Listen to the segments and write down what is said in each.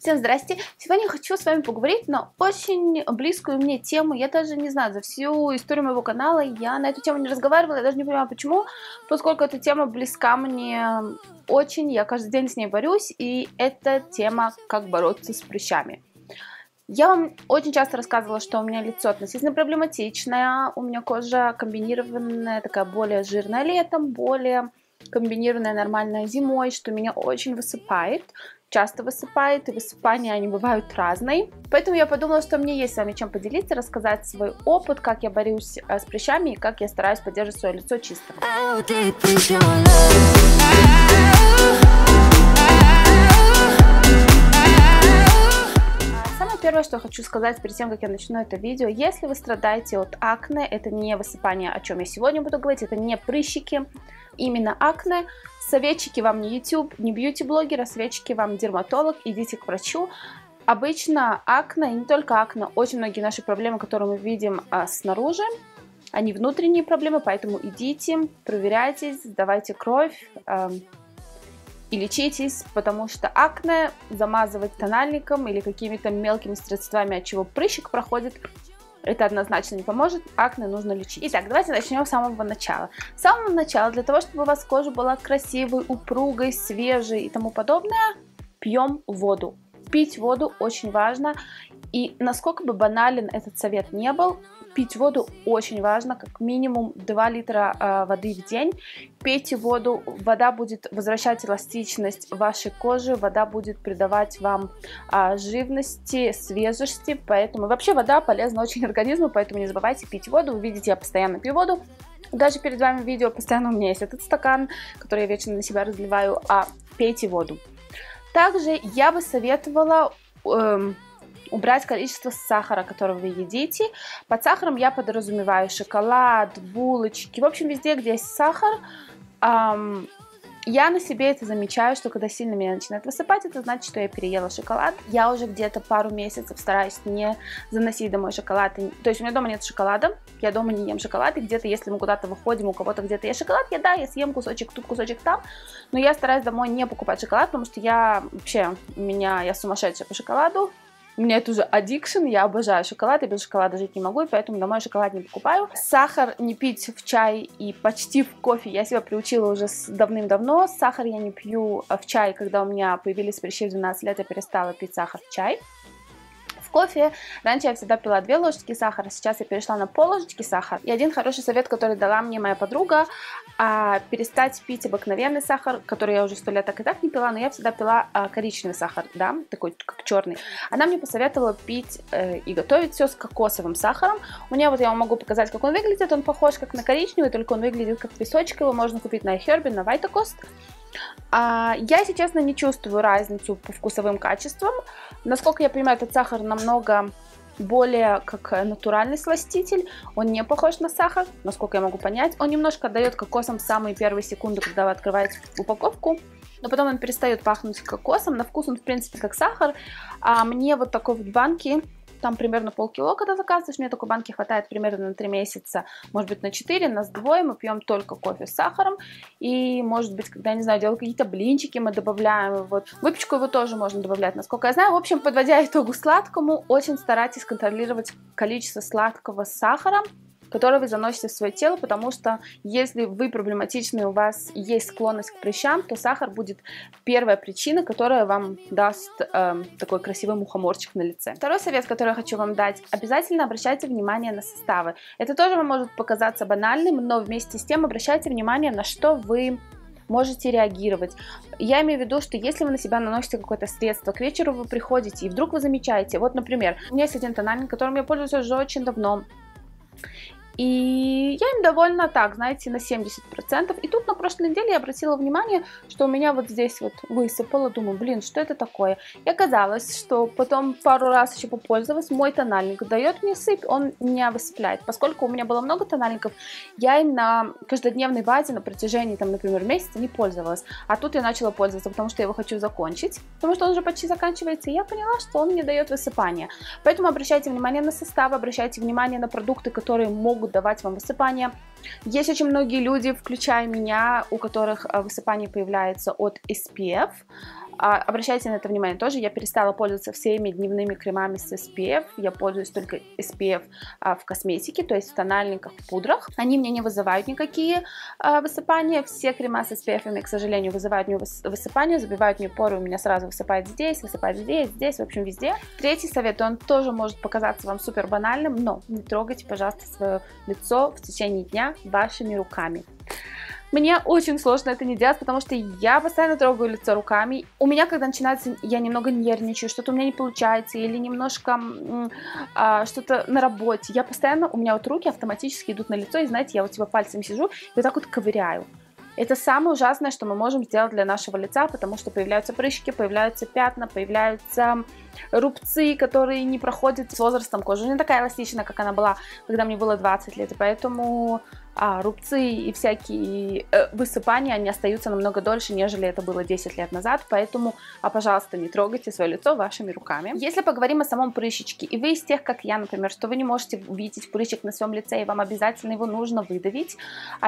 Всем здрасте! Сегодня я хочу с вами поговорить на очень близкую мне тему. Я даже не знаю, за всю историю моего канала я на эту тему не разговаривала, я даже не понимаю почему, поскольку эта тема близка мне очень, я каждый день с ней борюсь, и это тема «Как бороться с прыщами». Я вам очень часто рассказывала, что у меня лицо относительно проблематичное, у меня кожа комбинированная, такая более жирная летом, более комбинированная нормальная зимой, что меня очень высыпает, часто высыпает, и высыпания они бывают разные. Поэтому я подумала, что мне есть с вами чем поделиться, рассказать свой опыт, как я борюсь с прыщами и как я стараюсь поддерживать свое лицо чистым. Первое, что я хочу сказать перед тем, как я начну это видео, если вы страдаете от акне, это не высыпание, о чем я сегодня буду говорить, это не прыщики, именно акне, советчики вам не YouTube, не бьюти-блогер, а советчики вам дерматолог, идите к врачу. Обычно акне, и не только акне, очень многие наши проблемы, которые мы видим снаружи, они внутренние проблемы, поэтому идите, проверяйтесь, сдавайте кровь, и лечитесь, потому что акне замазывать тональником или какими-то мелкими средствами, от чего прыщик проходит, это однозначно не поможет, акне нужно лечить. Итак, давайте начнем с самого начала. С самого начала, для того, чтобы у вас кожа была красивой, упругой, свежей и тому подобное, пьем воду. Пить воду очень важно, и насколько бы банален этот совет не был, пить воду очень важно, как минимум 2 литра воды в день. Пейте воду, вода будет возвращать эластичность вашей кожи, вода будет придавать вам живности, свежести, поэтому вообще вода полезна очень организму, поэтому не забывайте пить воду. Вы видите, я постоянно пью воду, даже перед вами в видео постоянно у меня есть этот стакан, который я вечно на себя разливаю, пейте воду. Также я бы советовала убрать количество сахара, которое вы едите. Под сахаром я подразумеваю шоколад, булочки, в общем, везде, где есть сахар. Я на себе это замечаю, что когда сильно меня начинает высыпать, это значит, что я переела шоколад. Я уже где-то пару месяцев стараюсь не заносить домой шоколад. То есть у меня дома нет шоколада, я дома не ем шоколад. И где-то, если мы куда-то выходим, у кого-то где-то есть шоколад, я съем кусочек тут, кусочек там. Но я стараюсь домой не покупать шоколад, потому что я сумасшедшая по шоколаду. У меня это уже аддикшн, я обожаю шоколад, я без шоколада жить не могу, и поэтому домой шоколад не покупаю. Сахар не пить в чай и почти в кофе, я себя приучила уже давным-давно. Сахар я не пью в чай, когда у меня появились прыщи в 12 лет, я перестала пить сахар в чай. В кофе раньше я всегда пила 2 ложечки сахара, сейчас я перешла на пол-ложечки сахара. И один хороший совет, который дала мне моя подруга, перестать пить обыкновенный сахар, который я уже 100 лет так и так не пила, но я всегда пила коричневый сахар, да, такой как черный. Она мне посоветовала пить и готовить все с кокосовым сахаром. У меня вот я вам могу показать, как он выглядит, он похож как на коричневый, только он выглядит как песочек, его можно купить на iHerb, на Vitacost. Я, если честно, не чувствую разницу по вкусовым качествам. Насколько я понимаю, этот сахар намного более как натуральный сластитель. Он не похож на сахар, насколько я могу понять. Он немножко отдает кокосом самые первые секунды, когда вы открываете упаковку. Но потом он перестает пахнуть кокосом. На вкус он, в принципе, как сахар. А мне вот такой вот банки, там примерно полкило, когда заказываешь, мне такой банки хватает примерно на 3 месяца, может быть на 4, нас двое, мы пьем только кофе с сахаром, и может быть, когда, не знаю, делаю какие-то блинчики, мы добавляем, вот, выпечку его тоже можно добавлять, насколько я знаю. В общем, подводя итогу сладкому, очень старайтесь контролировать количество сладкого сахара, которые вы заносите в свое тело, потому что если вы проблематичны, у вас есть склонность к прыщам, то сахар будет первая причина, которая вам даст такой красивый мухоморчик на лице. Второй совет, который я хочу вам дать, обязательно обращайте внимание на составы. Это тоже вам может показаться банальным, но вместе с тем обращайте внимание, на что вы можете реагировать. Я имею в виду, что если вы на себя наносите какое-то средство, к вечеру вы приходите, и вдруг вы замечаете, вот, например, у меня есть один тональник, которым я пользуюсь уже очень давно, и я им довольна так, знаете, на 70%. И тут на прошлой неделе я обратила внимание, что у меня вот здесь вот высыпало. Думаю, блин, что это такое? И оказалось, что потом пару раз еще попользовалась, мой тональник дает мне сыпь, он меня высыпляет. Поскольку у меня было много тональников, я им на каждодневной базе на протяжении, там, например, месяца не пользовалась. А тут я начала пользоваться, потому что я его хочу закончить, потому что он уже почти заканчивается. И я поняла, что он мне дает высыпание. Поэтому обращайте внимание на составы, обращайте внимание на продукты, которые могут давать вам высыпание. Есть очень многие люди, включая меня, у которых высыпание появляется от SPF. Обращайте на это внимание тоже. Я перестала пользоваться всеми дневными кремами с SPF. Я пользуюсь только SPF в косметике, то есть в тональниках, в пудрах. Они мне не вызывают никакие высыпания. Все крема с SPF, к сожалению, вызывают мне высыпания, забивают мне поры, у меня сразу высыпает здесь, в общем, везде. Третий совет, он тоже может показаться вам супер банальным, но не трогайте, пожалуйста, свое лицо в течение дня вашими руками. Мне очень сложно это не делать, потому что я постоянно трогаю лицо руками. У меня, когда начинается, я немного нервничаю, что-то у меня не получается, или немножко что-то на работе. Я постоянно, у меня вот руки автоматически идут на лицо, и знаете, я вот типа пальцем сижу и вот так вот ковыряю. Это самое ужасное, что мы можем сделать для нашего лица, потому что появляются прыщики, появляются пятна, появляются рубцы, которые не проходят с возрастом. Кожа не такая эластичная, как она была, когда мне было 20 лет, и поэтому рубцы и всякие высыпания, они остаются намного дольше, нежели это было 10 лет назад, поэтому, пожалуйста, не трогайте свое лицо вашими руками. Если поговорим о самом прыщичке, и вы из тех, как я, например, что вы не можете увидеть прыщик на своем лице, и вам обязательно его нужно выдавить,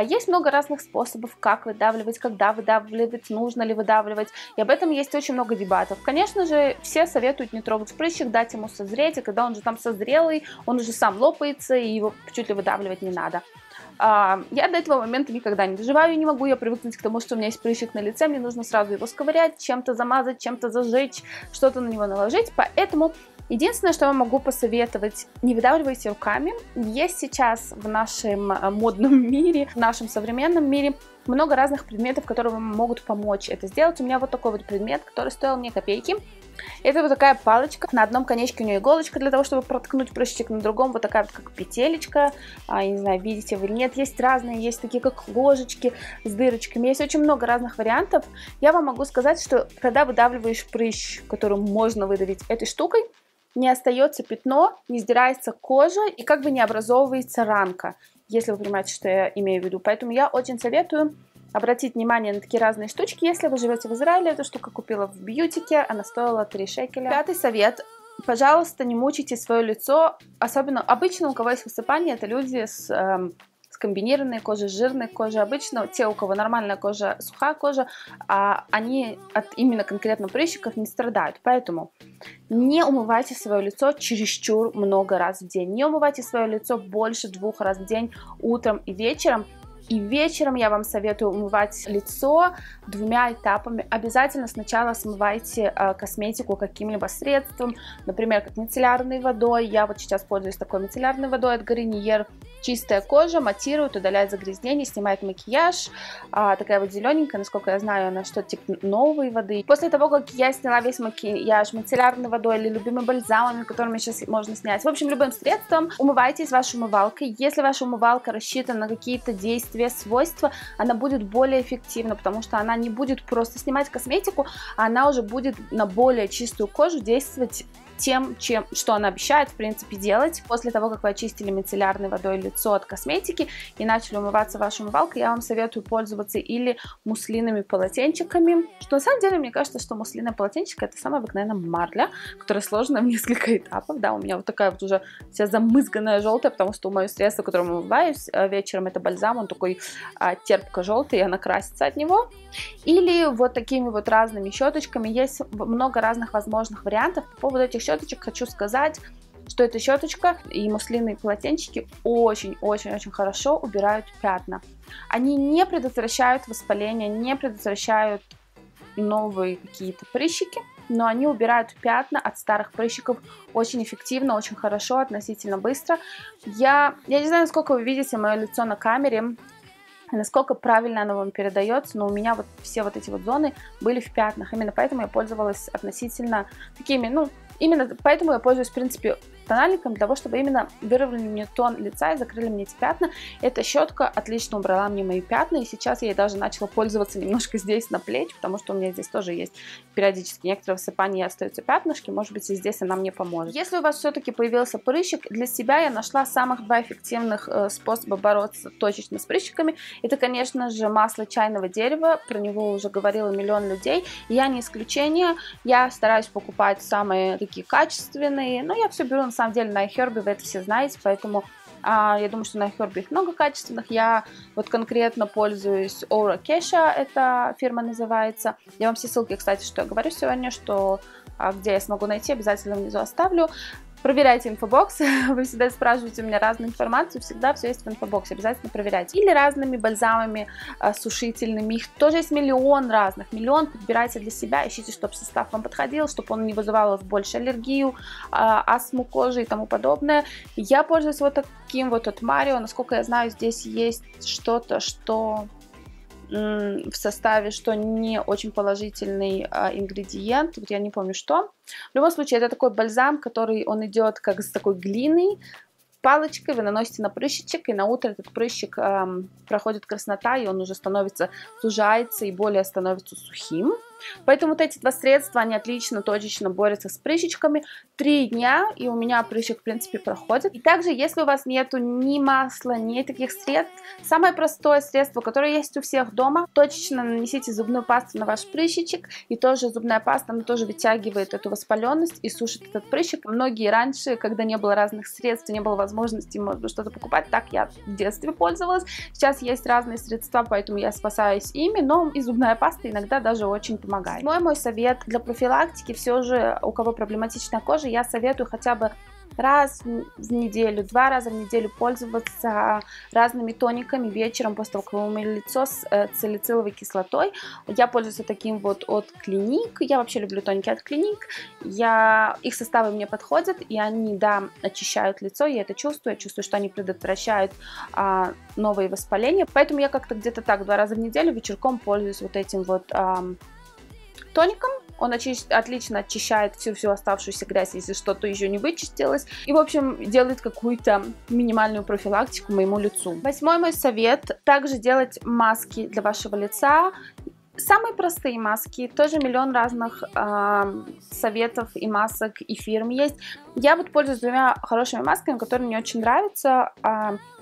есть много разных способов, как выдавливать, когда выдавливать, нужно ли выдавливать, и об этом есть очень много дебатов. Конечно же, все советуют не трогать прыщик, дать ему созреть, и когда он же там созрелый, он уже сам лопается, и его чуть ли выдавливать не надо. Я до этого момента никогда не доживаю, не могу я привыкнуть к тому, что у меня есть прыщик на лице, мне нужно сразу его сковырять, чем-то замазать, чем-то зажечь, что-то на него наложить, поэтому единственное, что я могу посоветовать, не выдавливайте руками. Есть сейчас в нашем модном мире, в нашем современном мире много разных предметов, которые вам могут помочь это сделать. У меня вот такой вот предмет, который стоил мне копейки. Это вот такая палочка, на одном конечке у нее иголочка для того, чтобы проткнуть прыщик, на другом вот такая вот как петелечка, я не знаю, видите вы или нет, есть разные, есть такие как ложечки с дырочками, есть очень много разных вариантов. Я вам могу сказать, что когда выдавливаешь прыщ, который можно выдавить этой штукой, не остается пятно, не сдирается кожа и как бы не образовывается ранка, если вы понимаете, что я имею в виду. Поэтому я очень советую обратить внимание на такие разные штучки. Если вы живете в Израиле, эту штуку купила в бьютике, она стоила 3 шекеля. Пятый совет. Пожалуйста, не мучайте свое лицо. Особенно обычно, у кого есть высыпание, это люди с комбинированной кожей, с жирной кожей. Обычно те, у кого нормальная кожа, сухая кожа, они от именно конкретно прыщиков не страдают. Поэтому не умывайте свое лицо чересчур много раз в день. Не умывайте свое лицо больше 2 раз в день, утром и вечером. И вечером я вам советую умывать лицо 2 этапами. Обязательно сначала смывайте косметику каким-либо средством, например, как мицеллярной водой. Я вот сейчас пользуюсь такой мицеллярной водой от Garnier. Чистая кожа, матирует, удаляет загрязнение, снимает макияж. Такая вот зелененькая, насколько я знаю, она что-то типа новой воды. После того, как я сняла весь макияж мицеллярной водой или любимыми бальзамами, которыми сейчас можно снять, в общем, любым средством, умывайтесь вашей умывалкой. Если ваша умывалка рассчитана на какие-то действия, свойства, она будет более эффективна, потому что она не будет просто снимать косметику, а она уже будет на более чистую кожу действовать тем, что она обещает, в принципе, делать. После того, как вы очистили мицеллярной водой лицо от косметики и начали умываться вашей умывалкой, я вам советую пользоваться или муслинными полотенчиками, что на самом деле, мне кажется, что муслинное полотенчик — это самая обыкновенная марля, которая сложена в несколько этапов, да, у меня вот такая вот уже вся замызганная желтая, потому что мое средство, которым я умываюсь вечером, это бальзам, он такой терпко-желтый, и она красится от него. Или вот такими вот разными щеточками, есть много разных возможных вариантов. По поводу этих щеточек хочу сказать, что эта щеточка и муслинные полотенчики очень-очень-очень хорошо убирают пятна. Они не предотвращают воспаление, не предотвращают новые какие-то прыщики, но они убирают пятна от старых прыщиков очень эффективно, очень хорошо, относительно быстро. Я не знаю, насколько вы видите мое лицо на камере, насколько правильно оно вам передается, но у меня вот все вот эти вот зоны были в пятнах, именно поэтому я пользовалась относительно такими, именно поэтому я пользуюсь, в принципе, тональником, для того, чтобы именно выровняли мне тон лица и закрыли мне эти пятна. Эта щетка отлично убрала мне мои пятна, и сейчас я ей даже начала пользоваться немножко здесь на плечи, потому что у меня здесь тоже есть периодически некоторые высыпания, остаются пятнышки, может быть, и здесь она мне поможет. Если у вас все-таки появился прыщик, для себя я нашла самых 2 эффективных способа бороться точечно с прыщиками. Это, конечно же, масло чайного дерева, про него уже говорила миллион людей, я не исключение, я стараюсь покупать самые такие качественные, но я все беру на самом деле на iHerb, вы это все знаете, поэтому Я думаю, что на iHerb их много качественных. Я вот конкретно пользуюсь Aura Cacia, эта фирма называется. Я вам все ссылки, кстати, что я говорю сегодня, что где я смогу найти, обязательно внизу оставлю. Проверяйте инфобокс, вы всегда спрашиваете у меня разную информацию, всегда все есть в инфобоксе, обязательно проверяйте. Или разными бальзамами сушительными, их тоже есть миллион разных, миллион, подбирайте для себя, ищите, чтобы состав вам подходил, чтобы он не вызывал у вас больше аллергию, астму кожи и тому подобное. Я пользуюсь вот таким вот от Mario, насколько я знаю, здесь есть что-то, что в составе, что не очень положительный ингредиент, вот я не помню что. В любом случае, это такой бальзам, который он идет как с такой глиной, палочкой, вы наносите на прыщичек, и на утро этот прыщик проходит краснота, и он уже становится, сужается и более становится сухим. Поэтому вот эти два средства, они отлично, точечно борются с прыщичками. 3 дня, и у меня прыщик, в принципе, проходит. И также, если у вас нету ни масла, ни таких средств, самое простое средство, которое есть у всех дома, точечно нанесите зубную пасту на ваш прыщичек, и тоже зубная паста, она тоже вытягивает эту воспаленность и сушит этот прыщик. Многие раньше, когда не было разных средств, не было возможности, может быть, что-то покупать, так я в детстве пользовалась. Сейчас есть разные средства, поэтому я спасаюсь ими, но и зубная паста иногда даже очень помогает. Мой совет для профилактики, все же, у кого проблематичная кожа, я советую хотя бы раз в неделю, 2 раза в неделю пользоваться разными тониками вечером после того, как вы умыли лицо с салициловой кислотой. Я пользуюсь таким вот от Clinique, я вообще люблю тоники от Clinique, их составы мне подходят, и они, да, очищают лицо, я это чувствую, я чувствую, что они предотвращают новые воспаления, поэтому я как-то где-то так 2 раза в неделю вечерком пользуюсь вот этим вот тоником. Он отлично очищает всю оставшуюся грязь, если что-то еще не вычистилось. И, в общем, делает какую-то минимальную профилактику моему лицу. 8-й мой совет. Также делать маски для вашего лица. Самые простые маски, тоже миллион разных советов и масок, и фирм есть. Я вот пользуюсь 2 хорошими масками, которые мне очень нравятся.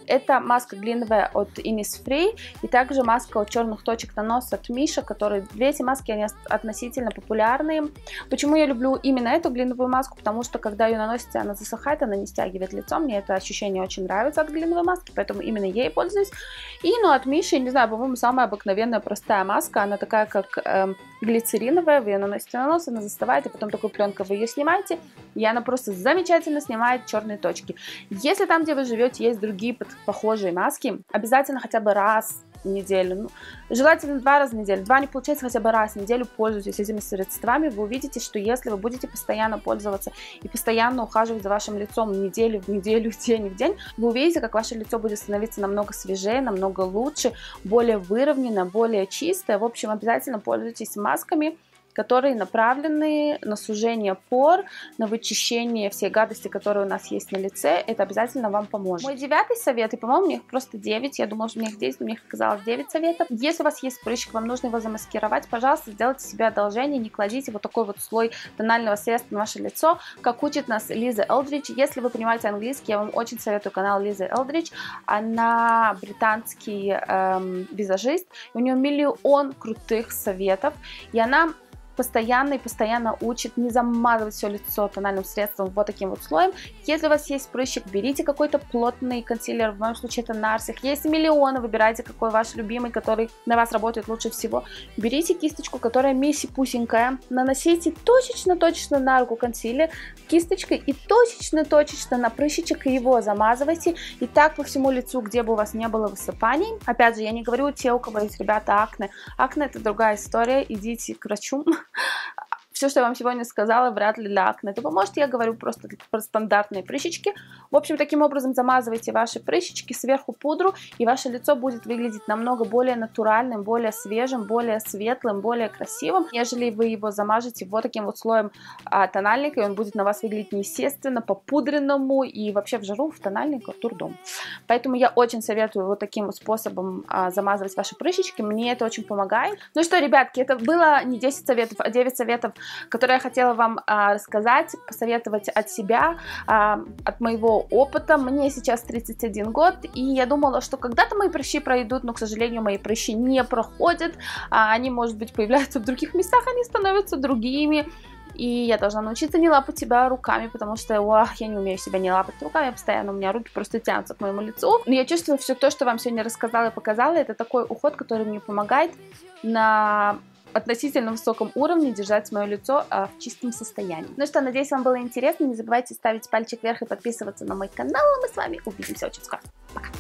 Это маска глиновая от Innisfree и также маска от черных точек на нос от Misha, которые, 2 эти маски, они относительно популярные. Почему я люблю именно эту глиновую маску? Потому что, когда ее наносите, она засыхает, она не стягивает лицо. Мне это ощущение очень нравится от глиновой маски, поэтому именно ей пользуюсь. И, ну, от Misha, не знаю, по-моему, самая обыкновенная простая маска. Она такая, как глицериновая, вы ее наносите на нос, она застывает, и потом такой пленкой вы ее снимаете, и она просто замечательно снимает черные точки. Если там, где вы живете, есть другие похожие маски, обязательно хотя бы раз в неделю, ну, желательно 2 раза в неделю, 2 не получается, хотя бы раз в неделю пользуйтесь этими средствами, вы увидите, что если вы будете постоянно пользоваться и постоянно ухаживать за вашим лицом неделю в неделю, день в день, вы увидите, как ваше лицо будет становиться намного свежее, намного лучше, более выровненное, более чистое. В общем, обязательно пользуйтесь масками, которые направлены на сужение пор, на вычищение всей гадости, которая у нас есть на лице. Это обязательно вам поможет. Мой 9-й совет, и, по-моему, у них просто 9, я думала, что у меня их 10, но мне оказалось 9 советов. Если у вас есть прыщик, вам нужно его замаскировать, пожалуйста, сделайте себе одолжение, не кладите вот такой вот слой тонального средства на ваше лицо, как учит нас Лиза Элдридж. Если вы понимаете английский, я вам очень советую канал Лизы Элдридж. Она британский визажист, у нее миллион крутых советов, и она постоянно учит не замазывать все лицо тональным средством вот таким вот слоем. Если у вас есть прыщик, берите какой-то плотный консилер, в моем случае это Нарс, их есть миллионы, выбирайте какой ваш любимый, который на вас работает лучше всего. Берите кисточку, которая миси-пусенькая, наносите точечно-точечно на руку консилер кисточкой и точечно-точечно на прыщичек его замазывайте, и так по всему лицу, где бы у вас не было высыпаний. Опять же, я не говорю те, у кого есть, ребята, акне. Акне это другая история, идите к врачу. Все, что я вам сегодня сказала, вряд ли для акне это поможет, я говорю просто про стандартные прыщички. В общем, таким образом замазывайте ваши прыщички, сверху пудру, и ваше лицо будет выглядеть намного более натуральным, более свежим, более светлым, более красивым, нежели вы его замажете вот таким вот слоем тональника, и он будет на вас выглядеть неестественно, по-пудренному, и вообще в жару в тональнике турдом. Поэтому я очень советую вот таким вот способом замазывать ваши прыщички, мне это очень помогает. Ну что, ребятки, это было не 10 советов, а 9 советов, которые я хотела вам рассказать, посоветовать от себя, от моего опыта. Мне сейчас 31 год, и я думала, что когда-то мои прыщи пройдут, но, к сожалению, мои прыщи не проходят. Они, может быть, появляются в других местах, они становятся другими. И я должна научиться не лапать себя руками, потому что я не умею себя не лапать руками постоянно, у меня руки просто тянутся к моему лицу. Но я чувствую, все то, что вам сегодня рассказала и показала, это такой уход, который мне помогает на относительно высоком уровне держать мое лицо в чистом состоянии. Ну что, надеюсь, вам было интересно. Не забывайте ставить пальчик вверх и подписываться на мой канал. А мы с вами увидимся очень скоро. Пока!